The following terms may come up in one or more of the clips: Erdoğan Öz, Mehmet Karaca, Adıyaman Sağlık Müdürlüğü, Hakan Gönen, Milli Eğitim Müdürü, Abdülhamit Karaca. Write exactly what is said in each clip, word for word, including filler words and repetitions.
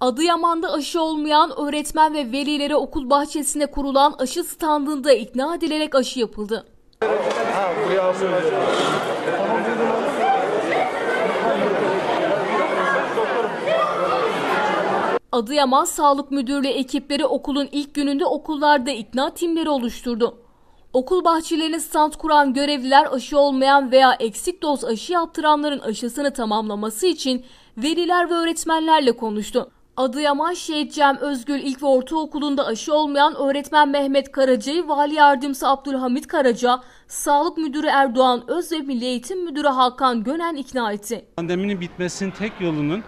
Adıyaman'da aşı olmayan öğretmen ve velilere okul bahçesine kurulan aşı standında ikna edilerek aşı yapıldı. Ha, Adıyaman Sağlık Müdürlüğü ekipleri okulun ilk gününde okullarda ikna timleri oluşturdu. Okul bahçelerine stand kuran görevliler aşı olmayan veya eksik doz aşı yaptıranların aşısını tamamlaması için veliler ve öğretmenlerle konuştu. Adıyaman Şehit Cem Özgül İlk ve Ortaokulu'nda aşı olmayan öğretmen Mehmet Karaca'yı Vali Yardımcısı Abdülhamit Karaca, Sağlık Müdürü Erdoğan Öz ve Milli Eğitim Müdürü Hakan Gönen ikna etti. Pandeminin bitmesinin tek yolunun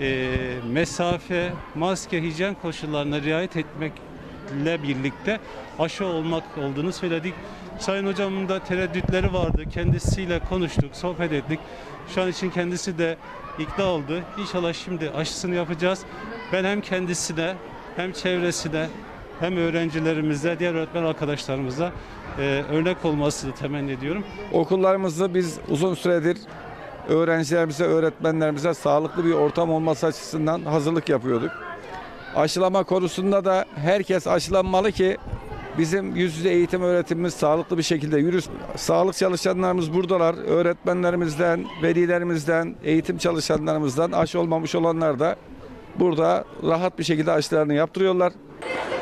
e, mesafe, maske, hijyen koşullarına riayet etmekle birlikte aşı olmak olduğunu söyledik. Sayın hocamın da tereddütleri vardı. Kendisiyle konuştuk, sohbet ettik. Şu an için kendisi de ikna oldu. İnşallah şimdi aşısını yapacağız. Ben hem kendisine, hem çevresine, hem öğrencilerimize, diğer öğretmen arkadaşlarımıza e, örnek olmasını temenni ediyorum. Okullarımızda biz uzun süredir öğrencilerimize, öğretmenlerimize sağlıklı bir ortam olması açısından hazırlık yapıyorduk. Aşılama konusunda da herkes aşılanmalı ki bizim yüz yüze eğitim öğretimimiz sağlıklı bir şekilde yürüsün. Sağlık çalışanlarımız buradalar. Öğretmenlerimizden, velilerimizden, eğitim çalışanlarımızdan aşı olmamış olanlar da burada rahat bir şekilde aşılarını yaptırıyorlar.